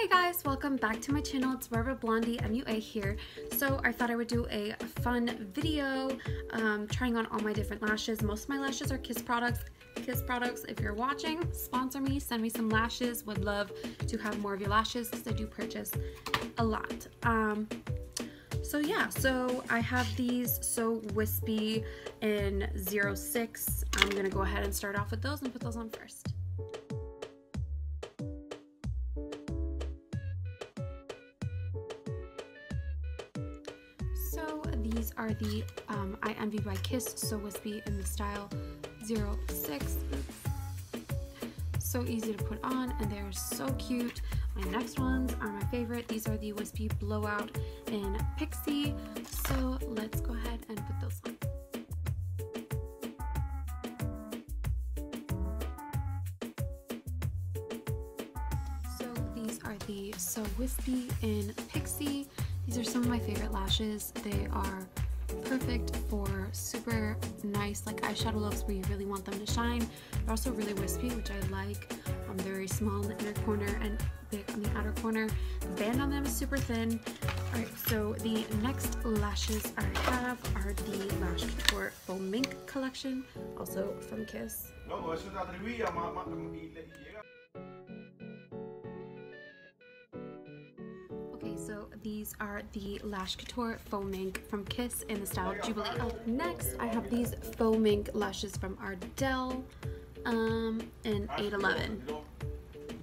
Hey guys, welcome back to my channel. It's Barbara Blondie, MUA here. So I thought I would do a fun video trying on all my different lashes. Most of my lashes are Kiss products. If you're watching, sponsor me, send me some lashes. Would love to have more of your lashes because I do purchase a lot. So yeah, so I have these So Wispy in 06. I'm gonna go ahead and start off with those and put those on first. So these are the I Envy by Kiss So Wispy in the style 06. So easy to put on and they're so cute. My next ones are my favorite. These are the Wispy Blowout in Pixie. So let's go ahead and put those on. So these are the So Wispy in Pixie. These are some of my favorite lashes. They are perfect for super nice like eyeshadow looks where you really want them to shine. They're also really wispy, which I like. They're very small in the inner corner and big on the outer corner. The band on them is super thin. Alright, so the next lashes I have are the Lash Couture Faux Mink collection, also from Kiss. So these are the Lash Couture Faux Mink from Kiss in the style Jubilee. Up next, I have these Faux Mink lashes from Ardell in 811.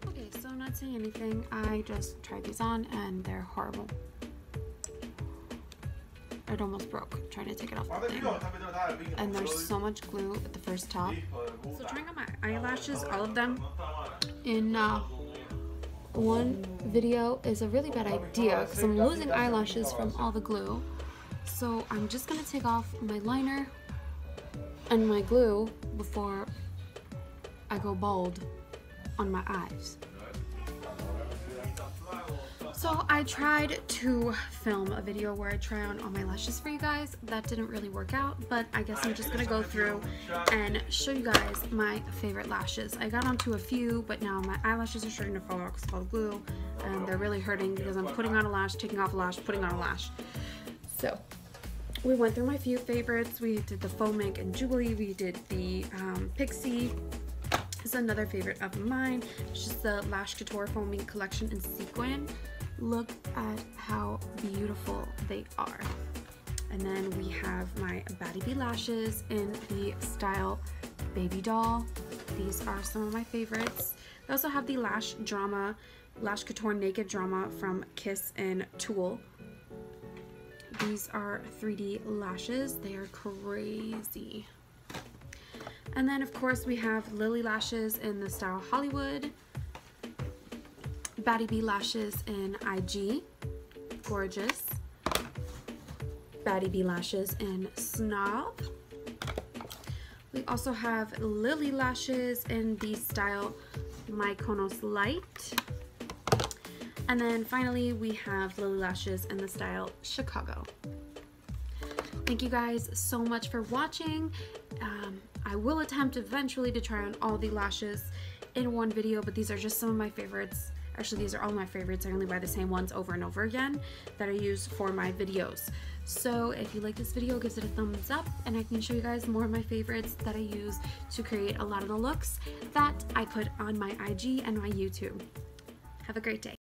Okay, so I'm not saying anything. I just tried these on and they're horrible. It almost broke trying to take it off the thing. And there's so much glue at the first top. So trying on my eyelashes, all of them in one video is a really bad idea because I'm losing eyelashes from all the glue. So I'm just gonna take off my liner and my glue before I go bald on my eyes. So I tried to film a video where I try on all my lashes for you guys. That didn't really work out, but I guess I'm just gonna go through and show you guys my favorite lashes. I got onto a few, but now my eyelashes are starting to fall out because of all the glue, and they're really hurting because I'm putting on a lash, taking off a lash, putting on a lash. So we went through my few favorites. We did the Faux Mink and Jubilee. We did the Pixie. This is another favorite of mine. It's just the Lash Couture Faux Mink collection in Sequin. Look at how beautiful they are. And then we have my Baddie B lashes in the style Baby Doll. These are some of my favorites. I also have the Lash Couture Naked Drama from Kiss and Tulle. These are 3D lashes. They are crazy. And then of course we have Lily Lashes in the style Hollywood. Baddie B lashes in IG, gorgeous. Baddie B lashes in Snob. We also have Lily lashes in the style Mykonos Light. And then finally we have Lily lashes in the style Chicago. Thank you guys so much for watching. I will attempt eventually to try on all the lashes in one video, but these are just some of my favorites. Actually, these are all my favorites. I only buy the same ones over and over again that I use for my videos. So if you like this video, give it a thumbs up and I can show you guys more of my favorites that I use to create a lot of the looks that I put on my IG and my YouTube. Have a great day.